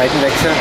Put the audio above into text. Seitenwechsel.